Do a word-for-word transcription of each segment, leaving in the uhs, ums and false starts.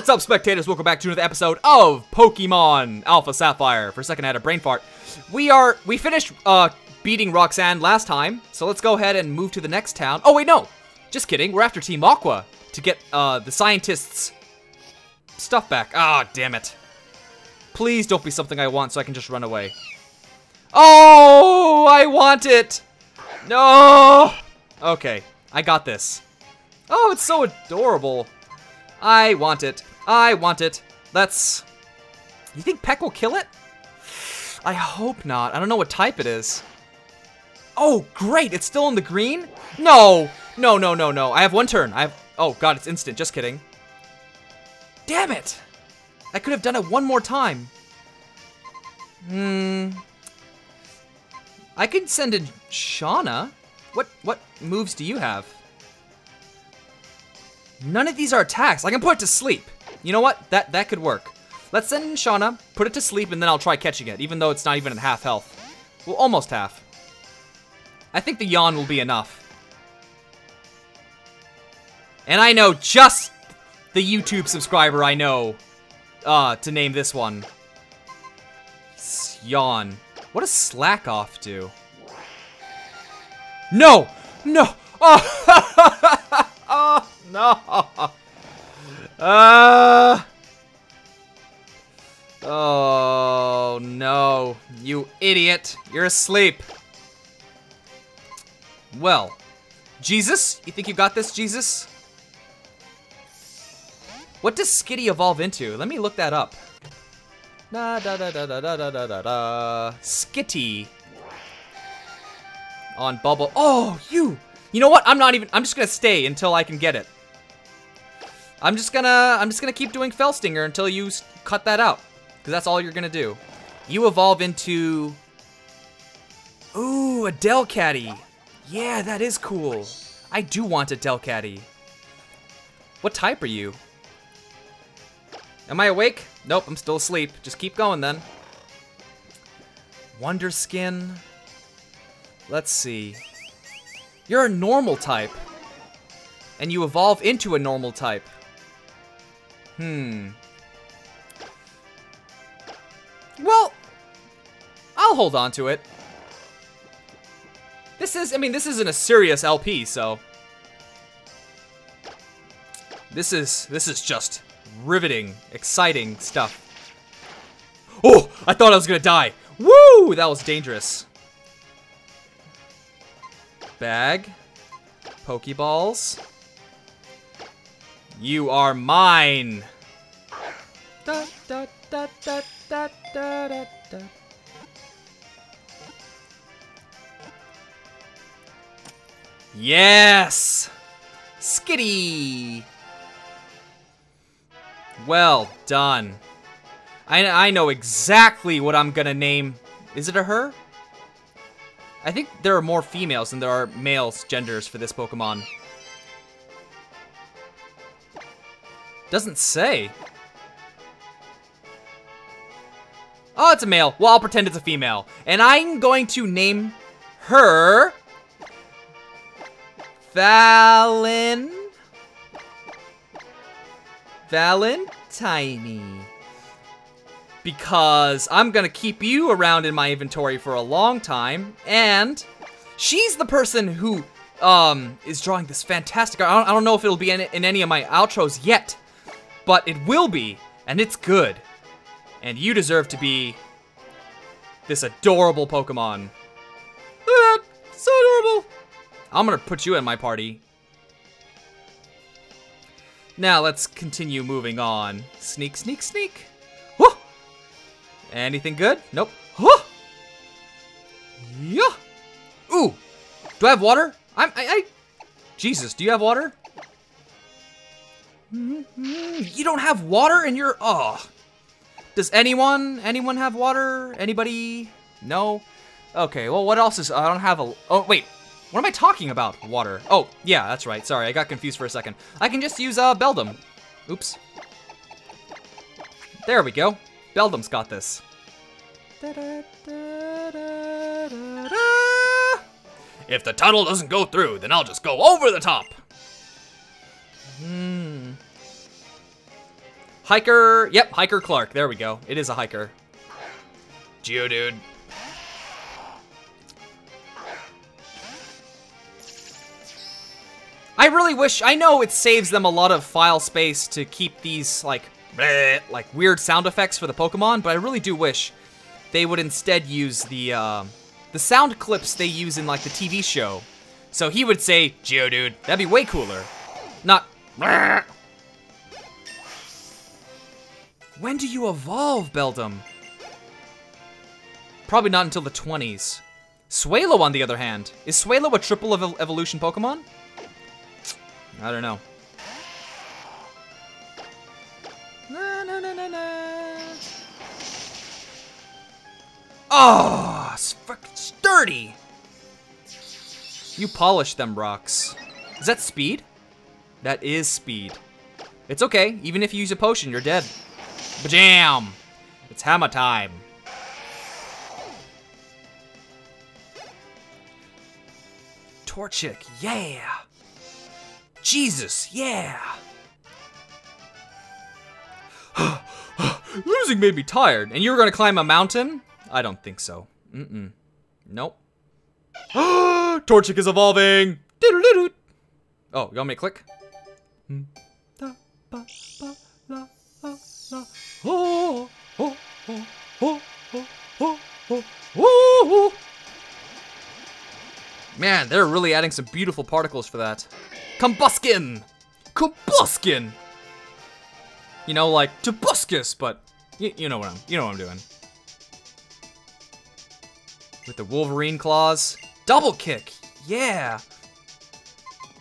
What's up, spectators? Welcome back to another episode of Pokemon Alpha Sapphire. For a second I had a brain fart. We are, we finished uh, beating Roxanne last time, so let's go ahead and move to the next town. Oh wait, no, just kidding. We're after Team Aqua to get uh, the scientists' stuff back. Ah, oh, damn it. Please don't be something I want so I can just run away. Oh, I want it. No. Okay, I got this. Oh, it's so adorable. I want it. I want it. Let's... You think Peck will kill it? I hope not. I don't know what type it is. Oh, great! It's still in the green? No! No, no, no, no. I have one turn. I have... Oh, God, it's instant. Just kidding. Damn it! I could have done it one more time. Hmm... I could send in Shauna. What, what moves do you have? None of these are attacks. I can put it to sleep. You know what? That that could work. Let's send in Shauna, put it to sleep, and then I'll try catching it, even though it's not even at half health. Well, almost half. I think the yawn will be enough. And I know just the YouTube subscriber I know uh, to name this one. Yawn. What does slack off do? No! No! Oh! Oh! No. Uh, oh, no. You idiot. You're asleep. Well. Jesus? You think you got this, Jesus? What does Skitty evolve into? Let me look that up. Da da da da da da da da da. Skitty. On Bubble. Oh, you. You know what? I'm not even. I'm just going to stay until I can get it. I'm just gonna, I'm just gonna keep doing Felstinger until you cut that out, because that's all you're gonna do. You evolve into, ooh, a Delcatty. Yeah, that is cool. I do want a Delcatty. What type are you? Am I awake? Nope, I'm still asleep. Just keep going then. Wonder Skin. Let's see. You're a normal type, and you evolve into a normal type. Hmm. Well, I'll hold on to it. This is, I mean, this isn't a serious L P, so. This is, this is just riveting, exciting stuff. Oh, I thought I was gonna die. Woo, that was dangerous. Bag, Pokeballs. You are mine. Da, da, da, da, da, da, da, da. Yes! Skitty! Well done. I, I know exactly what I'm gonna name. Is it a her? I think there are more females than there are males genders for this Pokemon. Doesn't say. Oh, it's a male. Well, I'll pretend it's a female. And I'm going to name her... Valen... Valentiny. Because I'm gonna keep you around in my inventory for a long time. And she's the person who um, is drawing this fantastic art. I don't, I don't know if it'll be in, in any of my outros yet. But it will be, and it's good. And you deserve to be this adorable Pokemon. Look at that, so adorable. I'm gonna put you in my party. Now let's continue moving on. Sneak, sneak, sneak. Whoa. Anything good? Nope. Whoa. Yeah. Ooh, do I have water? I'm, I, I, Jesus, do you have water? Mm-hmm. You don't have water in your, oh. Does anyone, anyone have water? Anybody? No? Okay, well, what else is, I don't have a, oh, wait. What am I talking about? Water. Oh, yeah, that's right. Sorry, I got confused for a second. I can just use, uh, Beldum. Oops. There we go. Beldum's got this. If the tunnel doesn't go through, then I'll just go over the top. Hmm. Hiker, yep, Hiker Clark, there we go. It is a Hiker. Geodude. I really wish, I know it saves them a lot of file space to keep these like, bleh, like weird sound effects for the Pokemon, but I really do wish they would instead use the, uh, the sound clips they use in like the T V show. So he would say, Geodude, that'd be way cooler. Not, bleh. When do you evolve, Beldum? Probably not until the twenties. Swellow, on the other hand. Is Swellow a triple ev evolution Pokemon? I don't know. Na, na, na, na, na. Oh, it's fucking sturdy. You polish them rocks. Is that speed? That is speed. It's okay. Even if you use a potion, you're dead. Bajam! It's hammer time. Torchic, yeah! Jesus, yeah! Losing made me tired. And you were gonna climb a mountain? I don't think so. Mm-mm. Nope. Torchic is evolving! Doodle-doodle. Oh, you want me to click? Man, they're really adding some beautiful particles for that. Combusken! Combusken! You know, like Tabuscus, but y you know what I'm you know what I'm doing. With the Wolverine claws. Double kick! Yeah!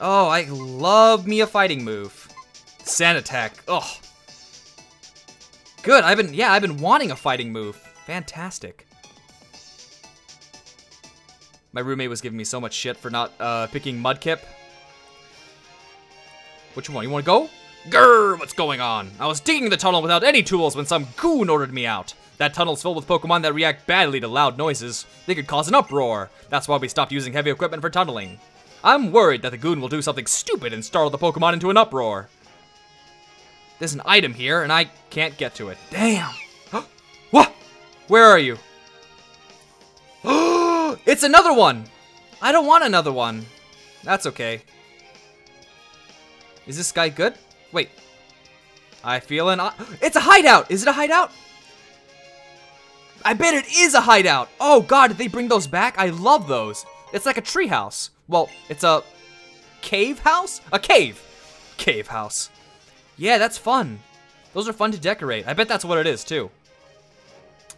Oh, I love me a fighting move. Sand attack. Ugh. Good, I've been yeah, I've been wanting a fighting move. Fantastic. My roommate was giving me so much shit for not uh, picking Mudkip. Which one? You want to go? Grr, what's going on? I was digging the tunnel without any tools when some goon ordered me out. That tunnel's filled with Pokemon that react badly to loud noises. They could cause an uproar. That's why we stopped using heavy equipment for tunneling. I'm worried that the goon will do something stupid and startle the Pokemon into an uproar. There's an item here, and I can't get to it. Damn. What? Where are you? It's another one. I don't want another one. That's okay. Is this guy good? Wait. I feel an... It's a hideout! Is it a hideout? I bet it is a hideout! Oh god, did they bring those back? I love those. It's like a tree house. Well, it's a... cave house? A cave! Cave house. Yeah, that's fun. Those are fun to decorate. I bet that's what it is, too.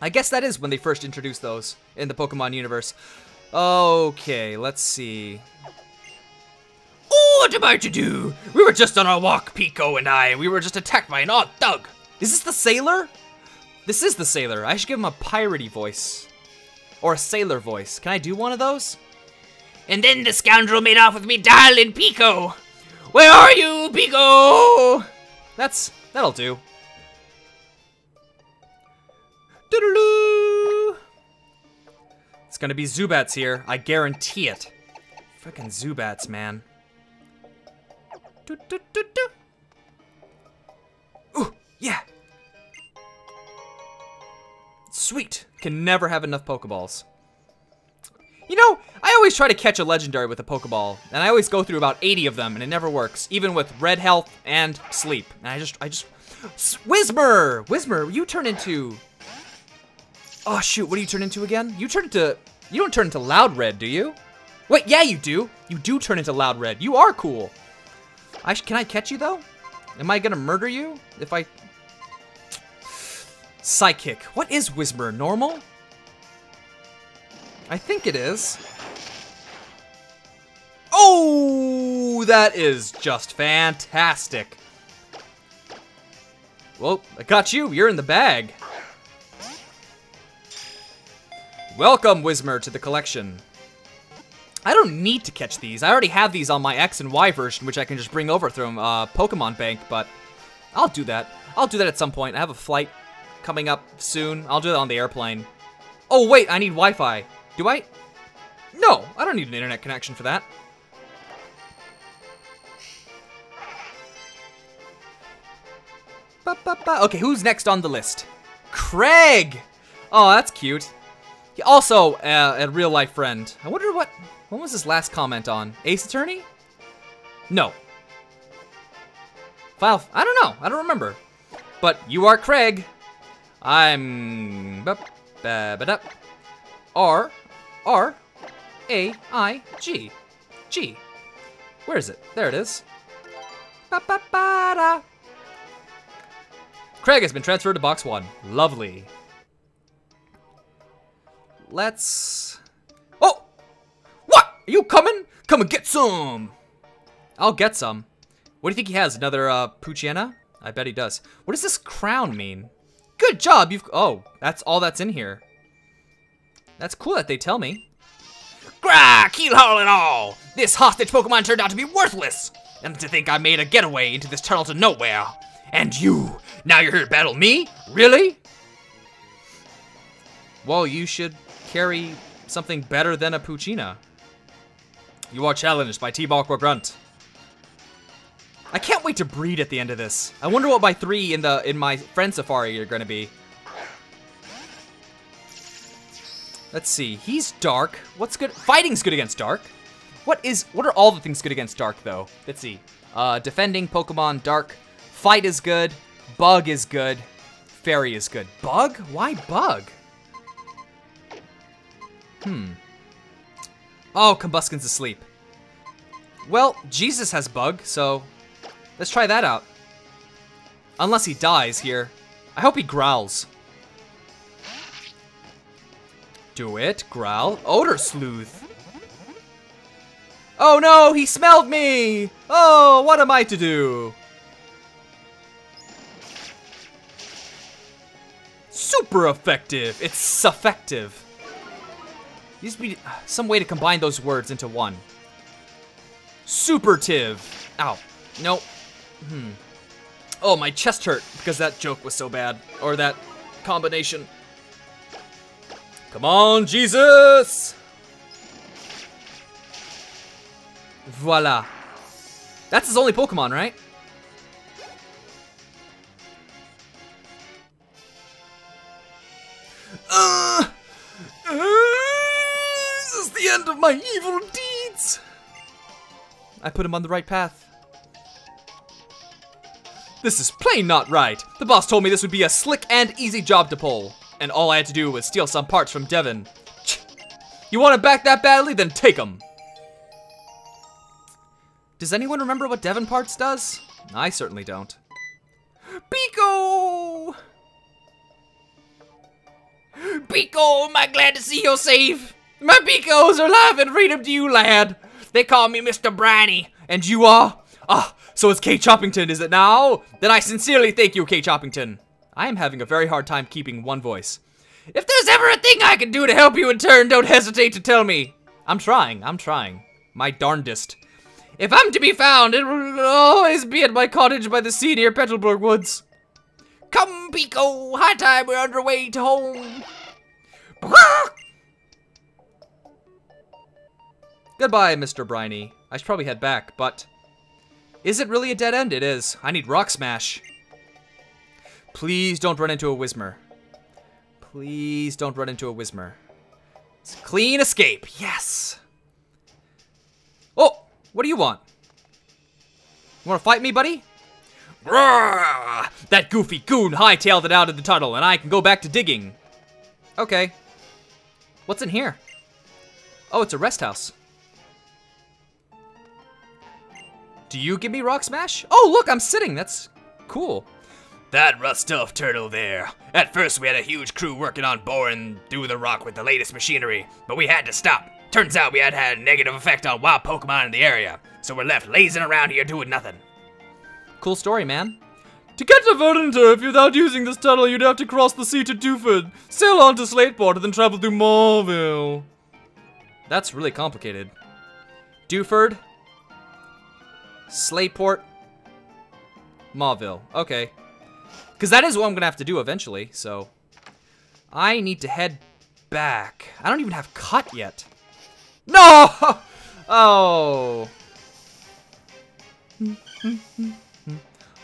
I guess that is when they first introduced those in the Pokemon universe. Okay, let's see... What am I to do? We were just on our walk, Peeko and I. We were just attacked by an odd thug. Is this the sailor? This is the sailor. I should give him a piratey voice. Or a sailor voice. Can I do one of those? And then the scoundrel made off with me, darling Peeko. Where are you, Peeko? That's... that'll do. Doodaloo. It's gonna be Zubats here. I guarantee it. Frickin' Zubats, man. Do, do, do, do. Ooh, yeah. Sweet. Can never have enough Pokeballs. You know, I always try to catch a legendary with a Pokeball, and I always go through about eighty of them, and it never works, even with red health and sleep. And I just, I just... Whismur! Whismur, you turn into... Oh, shoot, what do you turn into again? You turn into... You don't turn into Loudred, do you? Wait, yeah, you do. You do turn into Loudred. You are cool. I sh can I catch you, though? Am I gonna murder you if I... Psychic. What is Whismur? Normal? I think it is. Oh! That is just fantastic. Well, I got you. You're in the bag. Welcome, Whismur, to the collection. I don't need to catch these. I already have these on my X and Y version, which I can just bring over through uh, Pokemon Bank, but I'll do that. I'll do that at some point. I have a flight coming up soon. I'll do that on the airplane. Oh, wait, I need Wi-Fi. Do I? No, I don't need an internet connection for that. Okay, who's next on the list? Craig! Oh, that's cute. He also, uh, a real-life friend. I wonder what... What was his last comment on? Ace Attorney? No. Well, I don't know. I don't remember. But you are Craig. I'm... R... R... A... I... G... G... Where is it? There it is. Ba-ba-ba-da. Craig has been transferred to box one. Lovely. Let's... Oh! What? Are you coming? Come and get some! I'll get some. What do you think he has? Another uh, Poochyena? I bet he does. What does this crown mean? Good job! You've... Oh, that's all that's in here. That's cool that they tell me. Grah! Keel haul and all! This hostage Pokemon turned out to be worthless! And to think I made a getaway into this tunnel to nowhere. And you! Now you're here to battle me? Really? Well, you should carry something better than a Poochyena. You are challenged by Team Aqua Grunt. I can't wait to breed at the end of this. I wonder what my three in the in my friend safari are gonna be. Let's see. He's dark. What's good? Fighting's good against dark. What is? What are all the things good against dark though? Let's see. Uh, defending Pokemon dark. Fight is good. Bug is good. Fairy is good. Bug? Why bug? Hmm. Oh, Combusken's asleep. Well, Jesus has bug, so let's try that out. Unless he dies here. I hope he growls. Do it. Growl. Odor Sleuth. Oh no, he smelled me! Oh, what am I to do? Super effective. It's effective. There needs to be some way to combine those words into one. Supertive. Ow. Nope. Hmm. Oh, my chest hurt because that joke was so bad. Or that combination. Come on, Jesus! Voila. That's his only Pokemon, right? Uh, uh, this is the end of my evil deeds! I put him on the right path. This is plain not right. The boss told me this would be a slick and easy job to pull. And all I had to do was steal some parts from Devin. You want to back that badly? Then take them. Does anyone remember what Devin parts does? I certainly don't. Peeko! Peeko, am I glad to see you're safe? My Peekos are live and freedom to you, lad. They call me Mister Briney. And you are? Ah, so it's K-Choppington, is it now? Then I sincerely thank you, K-Choppington. I am having a very hard time keeping one voice. If there's ever a thing I can do to help you in turn, don't hesitate to tell me. I'm trying, I'm trying. My darndest. If I'm to be found, it will always be at my cottage by the sea near Petalburg Woods. Come, Peeko, high time we're underway to home. Goodbye, Mister Briney. I should probably head back, but... Is it really a dead end? It is. I need Rock Smash. Please don't run into a Whismur. Please don't run into a Whismur. It's a clean escape. Yes. Oh, what do you want? You want to fight me, buddy? Grrr, that goofy goon hightailed it out of the tunnel, and I can go back to digging. Okay. What's in here? Oh, it's a rest house. Do you give me Rock Smash? Oh, look, I'm sitting. That's cool. That Rust-Elf turtle there. At first, we had a huge crew working on boring through the rock with the latest machinery, but we had to stop. Turns out we had had a negative effect on wild Pokemon in the area, so we're left lazing around here doing nothing. Cool story, man. To get to Verdanturf without using this tunnel, you'd have to cross the sea to Dewford, sail on to Slateport, and then travel through Mauville. That's really complicated. Dewford, Slateport, Mauville. Okay. Because that is what I'm going to have to do eventually, so... I need to head back. I don't even have cut yet. No! Oh.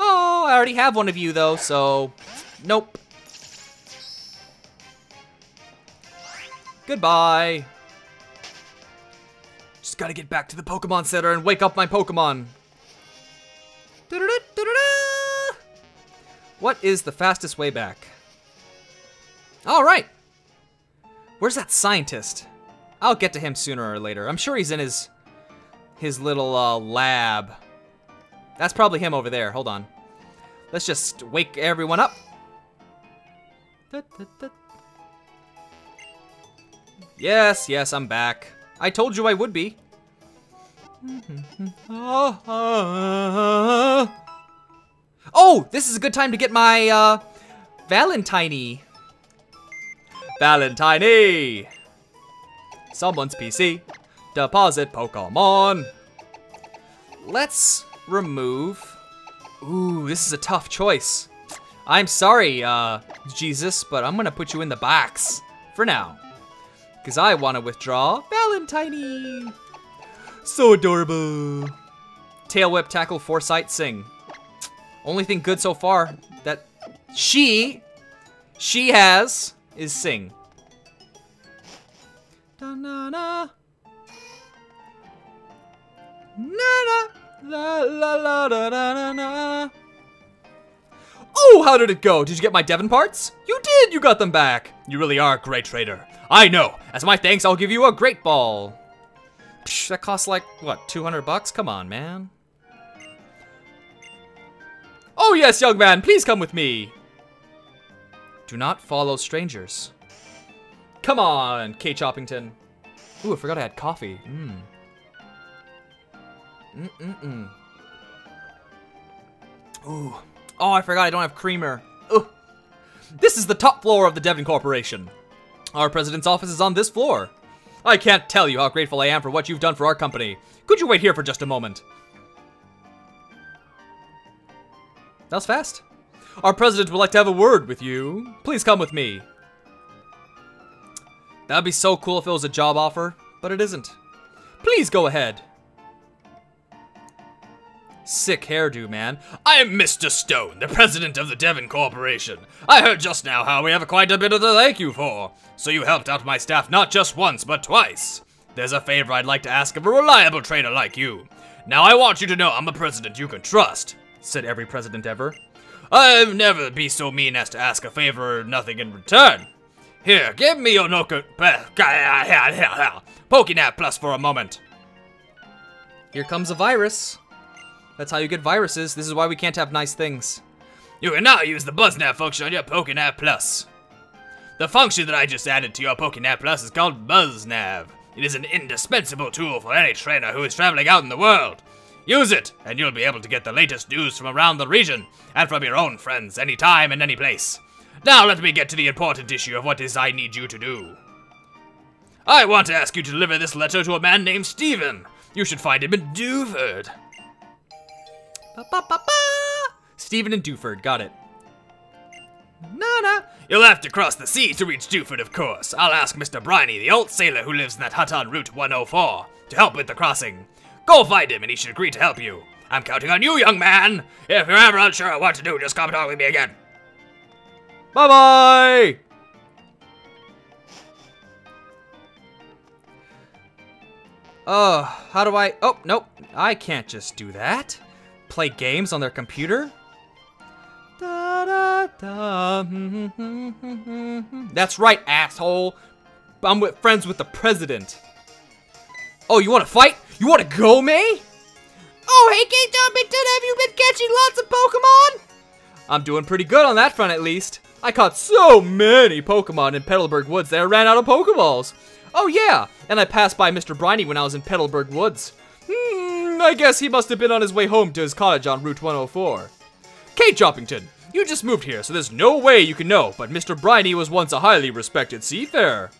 Oh, I already have one of you, though, so... Nope. Goodbye. Just gotta get back to the Pokemon Center and wake up my Pokemon. What is the fastest way back? Alright. Where's that scientist? I'll get to him sooner or later. I'm sure he's in his his little uh, lab. That's probably him over there. Hold on. Let's just wake everyone up. Yes, yes, I'm back. I told you I would be. Oh, this is a good time to get my uh, Valentiney. Valentiney! Someone's P C. Deposit Pokemon. Let's remove... Ooh, this is a tough choice. I'm sorry, uh, Jesus, but I'm gonna put you in the box. For now. Because I want to withdraw Valentiney. So adorable. Tail Whip, Tackle, Foresight, Sing. Only thing good so far that she, she has... is Sing. Da, na, na. Na, na. La, la, la, da, da, na, na. Oh, how did it go? Did you get my Devon parts? You did, you got them back. You really are a great trader. I know. As my thanks, I'll give you a great ball. Psh, that costs like, what, two hundred bucks? Come on, man. Oh yes, young man, please come with me. Do not follow strangers. Come on, K-Choppington. Ooh, I forgot I had coffee. Mm. Mm-mm-mm. Ooh. Oh, I forgot I don't have creamer. Ugh. This is the top floor of the Devon Corporation. Our president's office is on this floor. I can't tell you how grateful I am for what you've done for our company. Could you wait here for just a moment? That was fast. Our president would like to have a word with you. Please come with me. That'd be so cool if it was a job offer, but it isn't. Please go ahead. Sick hairdo, man. I am Mister Stone, the president of the Devon Corporation. I heard just now how we have quite a bit of the thank you for. So you helped out my staff not just once, but twice. There's a favor I'd like to ask of a reliable trader like you. Now I want you to know I'm a president you can trust, said every president ever. I've never be so mean as to ask a favor or nothing in return. Here, give me your Noka... PokéNav Plus for a moment. Here comes a virus. That's how you get viruses. This is why we can't have nice things. You can now use the BuzzNav function on your PokéNav Plus. The function that I just added to your PokéNav Plus is called BuzzNav. It is an indispensable tool for any trainer who is traveling out in the world. Use it, and you'll be able to get the latest news from around the region, and from your own friends, any time and any place. Now let me get to the important issue of what is I need you to do. I want to ask you to deliver this letter to a man named Steven. You should find him in Dewford. Ba, ba, ba, ba. Steven in Dewford, got it. Nana. You'll have to cross the sea to reach Dewford, of course. I'll ask Mister Briney, the old sailor who lives in that hut on Route one oh four, to help with the crossing. Go find him, and he should agree to help you. I'm counting on you, young man. If you're ever unsure of what to do, just come talk with me again. Bye-bye! Oh, how do I... Oh, nope. I can't just do that. Play games on their computer? Da-da-da. That's right, asshole. I'm with, friends with the president. Oh, you want to fight? You wanna go, May? Oh, hey, K-Choppington, have you been catching lots of Pokemon? I'm doing pretty good on that front, at least. I caught so many Pokemon in Petalburg Woods that I ran out of Pokeballs. Oh, yeah, and I passed by Mister Briney when I was in Petalburg Woods. Hmm, I guess he must have been on his way home to his cottage on Route one oh four. K-Choppington, you just moved here, so there's no way you can know, but Mister Briney was once a highly respected seafarer.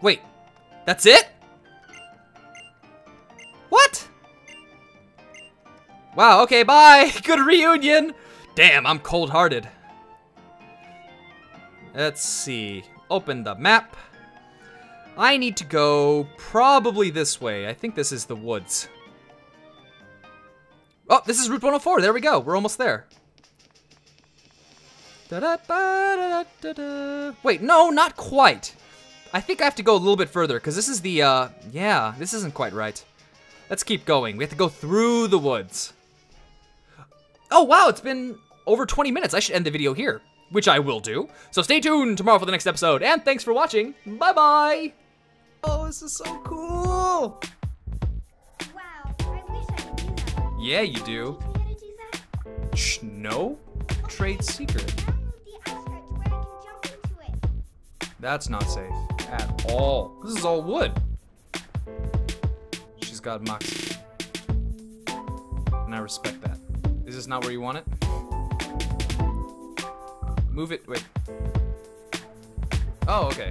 Wait, that's it? What? Wow, okay, bye. Good reunion. Damn, I'm cold-hearted. Let's see. Open the map. I need to go probably this way. I think this is the woods. Oh, this is Route one oh four. There we go. We're almost there. Da-da-ba-da-da-da-da. Wait, no, not quite. I think I have to go a little bit further, because this is the, uh, yeah, this isn't quite right. Let's keep going. We have to go through the woods. Oh, wow, it's been over twenty minutes. I should end the video here, which I will do. So stay tuned tomorrow for the next episode, and thanks for watching. Bye-bye. Oh, this is so cool. Wow, I wish I could do that. Yeah, you do. Can you do that? Shh, no. Trade secret. That's not safe at all. This is all wood. She's got moxie. And I respect that. Is this not where you want it? Move it. Wait. Oh, okay.